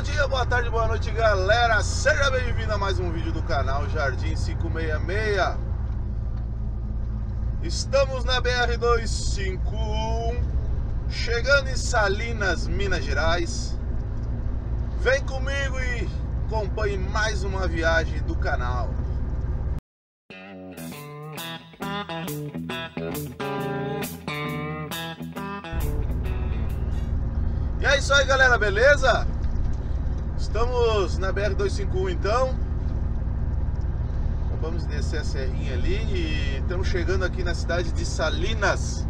Bom dia, boa tarde, boa noite, galera. Seja bem-vindo a mais um vídeo do canal Jardim 566. Estamos na BR 251, chegando em Salinas, Minas Gerais. Vem comigo e acompanhe mais uma viagem do canal. E é isso aí, galera, beleza? Estamos na BR 251 então. Vamos descer a serrinha ali e estamos chegando aqui na cidade de Salinas.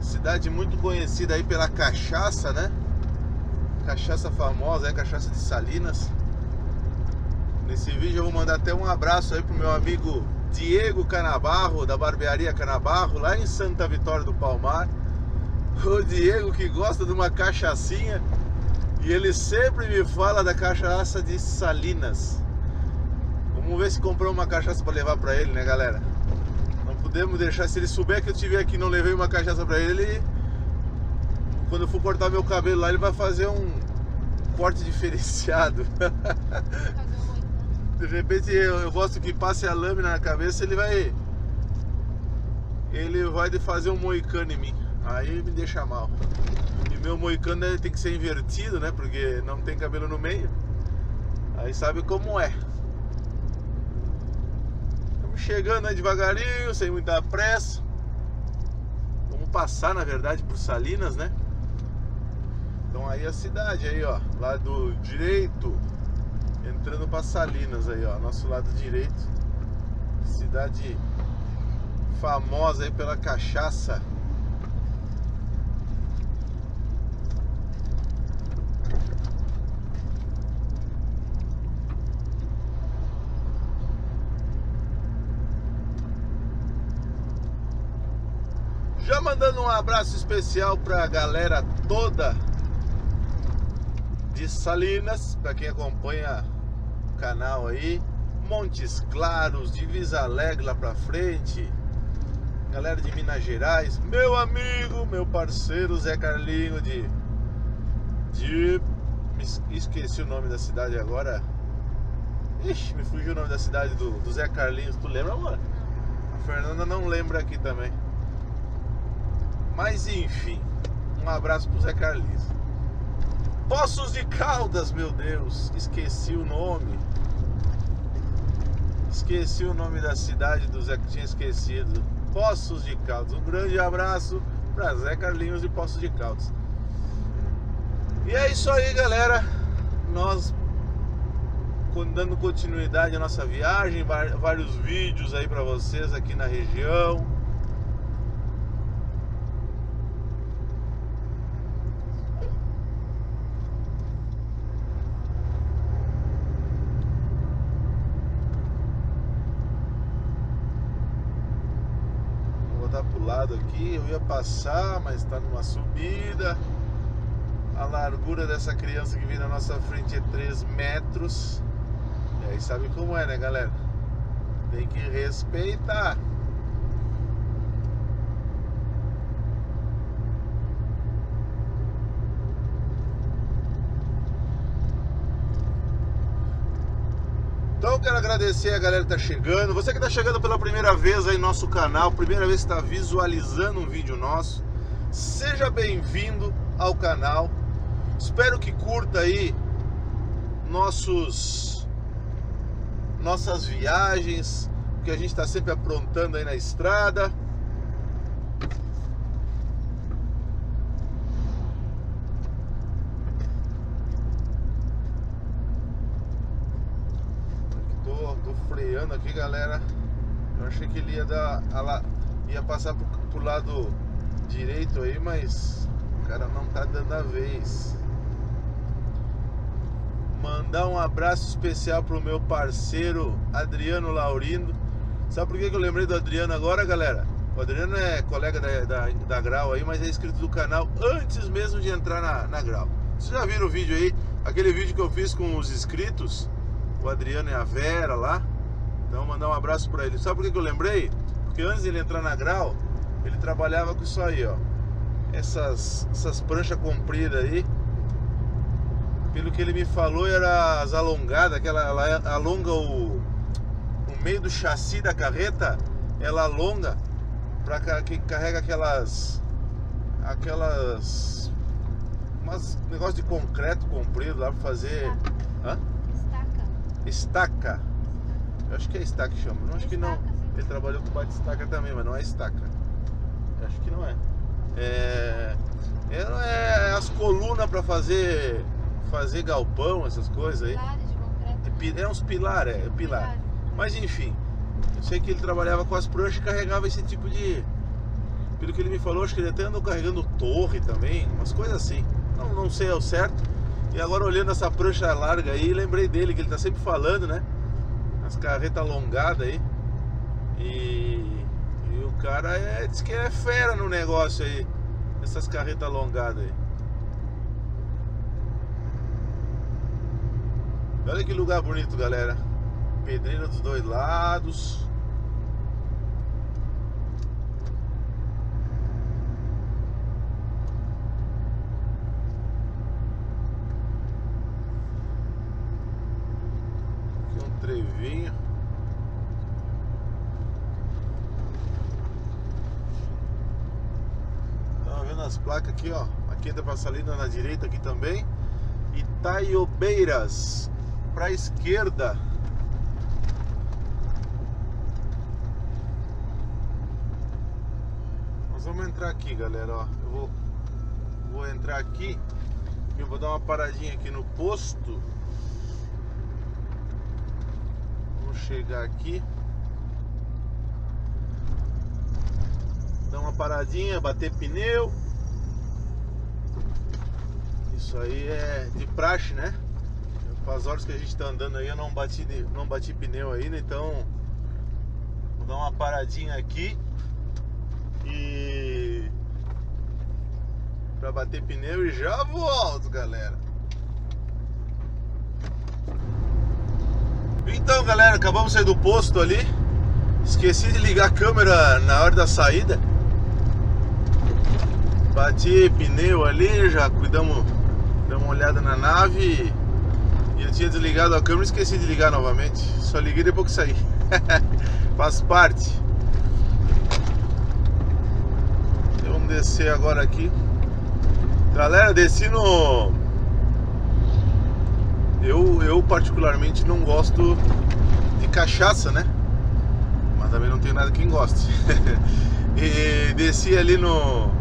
Cidade muito conhecida aí pela cachaça, né? Cachaça famosa, é a cachaça de Salinas. Nesse vídeo eu vou mandar até um abraço aí pro meu amigo Diego Canabarro, da barbearia Canabarro, lá em Santa Vitória do Palmar. O Diego que gosta de uma cachaçinha, e ele sempre me fala da cachaça de Salinas. Vamos ver se comprou uma cachaça para levar para ele, né, galera? Não podemos deixar, se ele souber que eu estiver aqui e não levei uma cachaça para ele, quando eu for cortar meu cabelo lá, ele vai fazer um corte diferenciado. De repente eu gosto que passe a lâmina na cabeça, ele vai fazer um moicano em mim. Aí me deixa mal. E meu moicano tem que ser invertido, né? Porque não tem cabelo no meio. Aí sabe como é. Estamos chegando aí devagarinho, sem muita pressa. Vamos passar, na verdade, por Salinas, né? Então aí a cidade aí, ó. Lado direito, entrando para Salinas aí, ó. Nosso lado direito. Cidade famosa aí pela cachaça. Já mandando um abraço especial para a galera toda de Salinas, para quem acompanha o canal aí, Montes Claros, Divisa Alegre lá para frente, galera de Minas Gerais, meu amigo, meu parceiro Zé Carlinhos esqueci o nome da cidade agora. Ixi, me fugiu o nome da cidade do Zé Carlinhos, tu lembra, mano? A Fernanda não lembra aqui também. Mas enfim, um abraço pro Zé Carlinhos. Poços de Caldas, meu Deus, esqueci o nome. Esqueci o nome da cidade do Zé, que tinha esquecido. Poços de Caldas, um grande abraço pra Zé Carlinhos de Poços de Caldas. E é isso aí, galera. Nós dando continuidade à nossa viagem, vários vídeos aí pra vocês aqui na região. Aqui eu ia passar, mas está numa subida. A largura dessa criança que vem na nossa frente é 3 metros. E aí sabe como é, né, galera? Tem que respeitar. Então quero agradecer a galera que tá chegando. Você que tá chegando pela primeira vez aí no nosso canal, primeira vez que tá visualizando um vídeo nosso, seja bem-vindo ao canal. Espero que curta aí nossas viagens, que a gente tá sempre aprontando aí na estrada. Freando aqui, galera. Eu achei que ele ia passar pro lado direito aí, mas o cara não tá dando a vez. Mandar um abraço especial pro meu parceiro Adriano Laurindo. Sabe por que eu lembrei do Adriano agora, galera? O Adriano é colega da Grau aí, mas é inscrito do canal antes mesmo de entrar na Grau. Vocês já viram o vídeo aí? Aquele vídeo que eu fiz com os inscritos, o Adriano e a Vera lá. Então mandar um abraço pra ele. Sabe por que eu lembrei? Porque antes de ele entrar na Grau, ele trabalhava com isso aí, ó. Essas pranchas compridas aí. Pelo que ele me falou, era as alongadas, que ela alonga o meio do chassi da carreta, ela alonga para que carrega aquelas umas negócio de concreto comprido lá para fazer estaca. Eu acho que é estaca que chama, não acho que não. Ele trabalhou com bate-estaca também, mas não é estaca. Eu acho que não é. É as colunas para fazer galpão, essas coisas aí. É uns pilar, é pilar. Mas enfim, eu sei que ele trabalhava com as pranchas e carregava esse tipo de... Pelo que ele me falou, acho que ele até andou carregando torre também, umas coisas assim. Não sei ao certo. E agora olhando essa prancha larga aí, lembrei dele, que ele tá sempre falando, né? As carretas alongadas aí. E o cara diz que é fera no negócio aí, essas carretas alongadas aí. Olha que lugar bonito, galera. Pedreira dos dois lados. Aqui um trevinho. As placas aqui, ó, aqui entra pra Salinas na direita aqui também, Itaiobeiras pra esquerda. Nós vamos entrar aqui, galera, ó, eu vou entrar aqui e eu vou dar uma paradinha aqui no posto. Vamos chegar aqui, dar uma paradinha, bater pneu. Isso aí é de praxe, né? As horas que a gente tá andando aí, eu não bati pneu ainda, então vou dar uma paradinha aqui e para bater pneu e já volto, galera. Então, galera, acabamos de sair do posto ali. Esqueci de ligar a câmera na hora da saída. Bati pneu ali, já cuidamos. Dá uma olhada na nave e eu tinha desligado a câmera e esqueci de ligar novamente. Só liguei depois que saí. Faz parte. Então, vamos descer agora aqui. Galera, desci no... Eu particularmente não gosto de cachaça, né? Mas também não tem nada quem goste. E desci ali no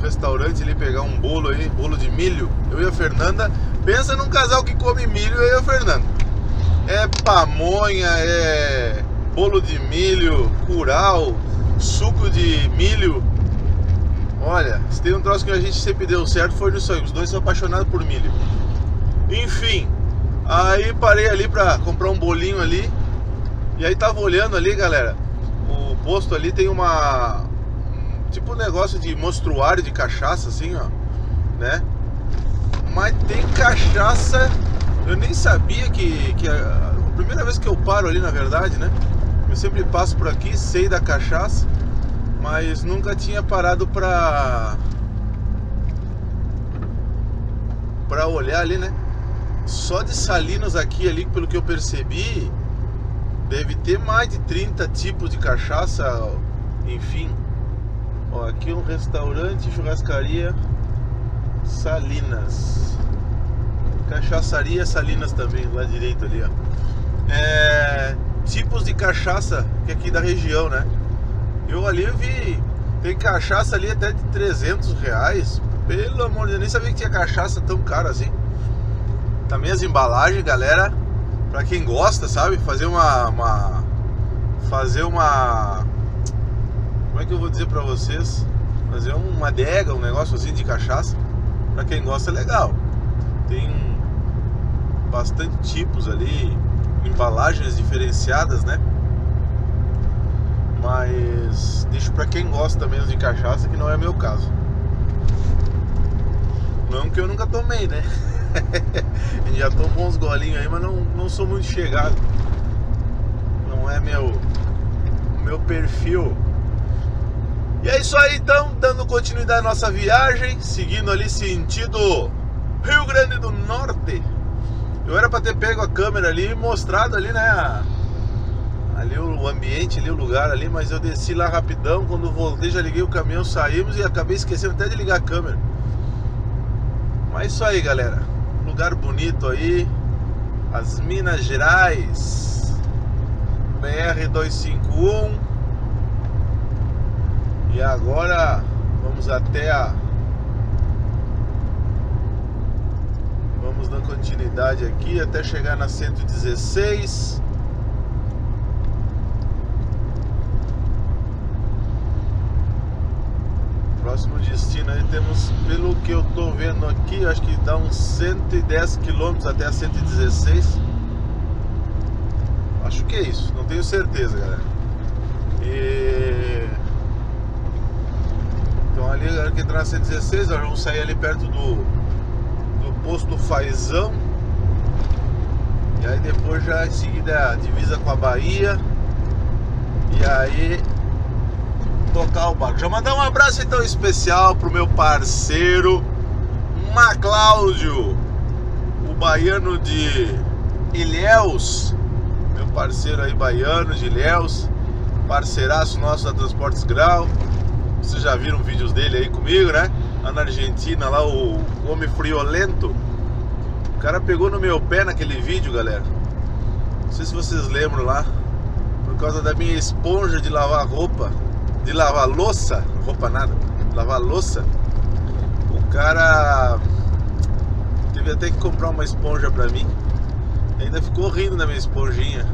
restaurante ali, pegar um bolo aí, bolo de milho, eu e a Fernanda. Pensa num casal que come milho, eu e a Fernanda. É pamonha, é bolo de milho, curau, suco de milho. Olha, se tem um troço que a gente sempre deu certo foi no sonho, os dois são apaixonados por milho. Enfim, aí parei ali pra comprar um bolinho ali. E aí tava olhando ali, galera, o posto ali tem uma... tipo um negócio de mostruário de cachaça, assim, ó, né? Mas tem cachaça. Eu nem sabia que a primeira vez que eu paro ali, na verdade, né? Eu sempre passo por aqui, sei da cachaça, mas nunca tinha parado pra olhar ali, né? Só de Salinas aqui, ali, pelo que eu percebi, deve ter mais de 30 tipos de cachaça, enfim. Ó, aqui um restaurante, churrascaria Salinas, cachaçaria Salinas também, lá direito ali, ó. Tipos de cachaça que aqui da região, né? Eu ali vi, tem cachaça ali até de R$300. Pelo amor de Deus, nem sabia que tinha cachaça tão cara assim. Também as embalagens, galera, pra quem gosta, sabe? Fazer uma como é que eu vou dizer pra vocês? Fazer uma adega, um negócio assim de cachaça, pra quem gosta é legal. Tem bastante tipos ali, embalagens diferenciadas, né? Mas deixo pra quem gosta mesmo de cachaça, que não é meu caso. Não que eu nunca tomei, né? Já tomou uns golinhos aí, mas não sou muito chegado. Não é meu perfil. E é isso aí, então, dando continuidade à nossa viagem, seguindo ali sentido Rio Grande do Norte. Eu era pra ter pego a câmera ali e mostrado ali, né, ali o ambiente, ali o lugar ali, mas eu desci lá rapidão. Quando voltei já liguei o caminhão, saímos e acabei esquecendo até de ligar a câmera. Mas isso aí, galera, lugar bonito aí, as Minas Gerais, BR 251. E agora vamos até a... Vamos dando continuidade aqui até chegar na 116. Próximo destino aí temos, pelo que eu tô vendo aqui, acho que dá uns 110 km até a 116. Acho que é isso, não tenho certeza, galera. E... então ali, agora que entrar na 116, nós vamos sair ali perto do posto Faizão. E aí depois já em seguida divisa com a Bahia. E aí tocar o barco. Já mandar um abraço então especial pro meu parceiro Macláudio, o baiano de Ilhéus. Meu parceiro aí baiano de Ilhéus, parceiraço nosso da Transportes Grau. Vocês já viram vídeos dele aí comigo, né? Lá na Argentina, lá o homem friolento. O cara pegou no meu pé naquele vídeo, galera. Não sei se vocês lembram lá. Por causa da minha esponja de lavar roupa, de lavar louça, roupa nada, lavar louça. O cara teve até que comprar uma esponja pra mim. Ainda ficou rindo da minha esponjinha.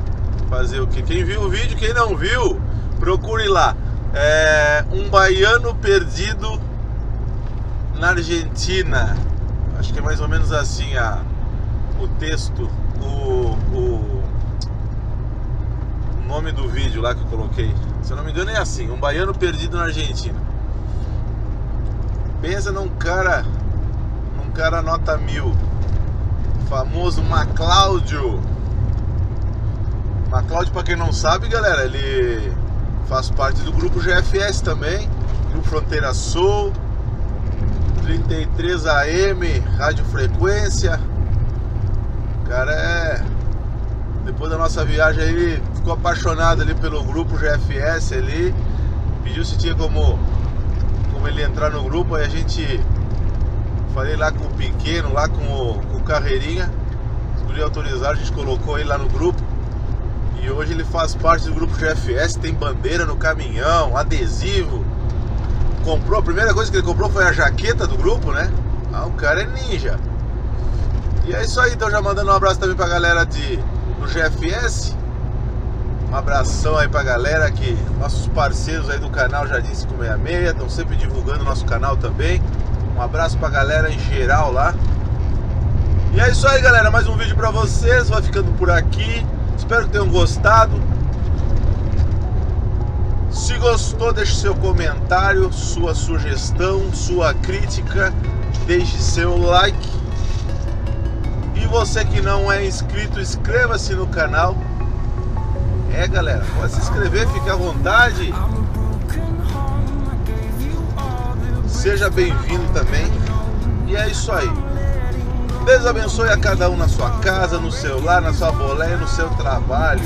Fazer o quê? Quem viu o vídeo, quem não viu, procure lá. É um baiano perdido na Argentina. Acho que é mais ou menos assim o texto, o nome do vídeo lá que eu coloquei. Se eu não me engano é assim, um baiano perdido na Argentina. Pensa num cara nota mil, o famoso Macláudio. Macláudio, pra quem não sabe, galera, ele... faz parte do grupo GFS também, Grupo Fronteira Sul, 33 AM, radiofrequência. O cara é... depois da nossa viagem ele ficou apaixonado ali pelo grupo GFS ali. Pediu se tinha como ele entrar no grupo. Aí a gente... falei lá com o pequeno, lá com o Carreirinha. Escolhi autorizar, a gente colocou ele lá no grupo. E hoje ele faz parte do grupo GFS, tem bandeira no caminhão, adesivo. Comprou, a primeira coisa que ele comprou foi a jaqueta do grupo, né? Ah, o cara é ninja. E é isso aí, então já mandando um abraço também pra galera do GFS. Um abração aí pra galera que... nossos parceiros aí do canal Jardim 566, estão sempre divulgando o nosso canal também. Um abraço pra galera em geral lá. E é isso aí, galera, mais um vídeo pra vocês, vai ficando por aqui. Espero que tenham gostado. Se gostou, deixe seu comentário, sua sugestão, sua crítica, deixe seu like. E você que não é inscrito, inscreva-se no canal. É, galera, pode se inscrever, fique à vontade. Seja bem-vindo também. E é isso aí. Deus abençoe a cada um na sua casa, no seu lar, na sua boleia, no seu trabalho.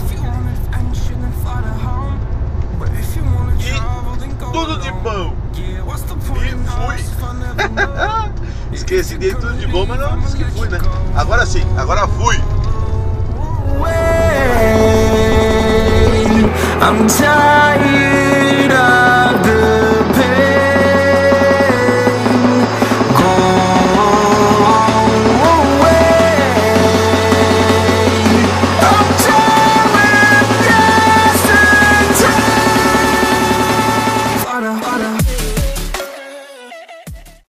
E tudo de bom. E fui. Esqueci de tudo de bom, mas não disse que fui, né? Agora sim, agora fui. I'm tired.